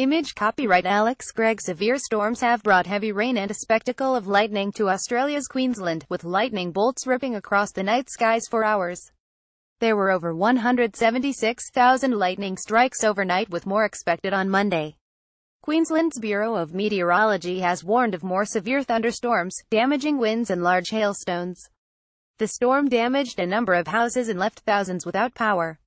Image copyright Alex Gregg. Severe storms have brought heavy rain and a spectacle of lightning to Australia's Queensland, with lightning bolts ripping across the night skies for hours. There were over 176,000 lightning strikes overnight, with more expected on Monday. Queensland's Bureau of Meteorology has warned of more severe thunderstorms, damaging winds and large hailstones. The storm damaged a number of houses and left thousands without power.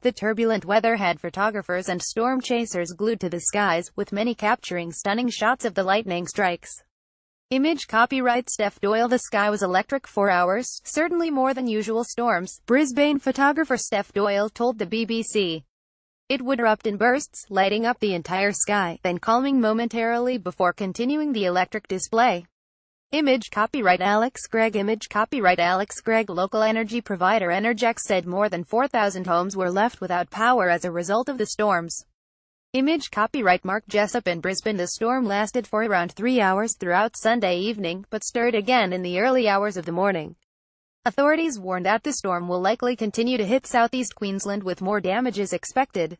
The turbulent weather had photographers and storm chasers glued to the skies, with many capturing stunning shots of the lightning strikes. Image copyright Steph Doyle. The sky was electric for hours, certainly more than usual storms, Brisbane photographer Steph Doyle told the BBC. It would erupt in bursts, lighting up the entire sky, then calming momentarily before continuing the electric display. Image copyright Alex Gregg. Image copyright Alex Gregg. Local energy provider Energex said more than 4,000 homes were left without power as a result of the storms. Image copyright Mark Jessup. In Brisbane, the storm lasted for around 3 hours throughout Sunday evening, but stirred again in the early hours of the morning. Authorities warned that the storm will likely continue to hit southeast Queensland, with more damages expected.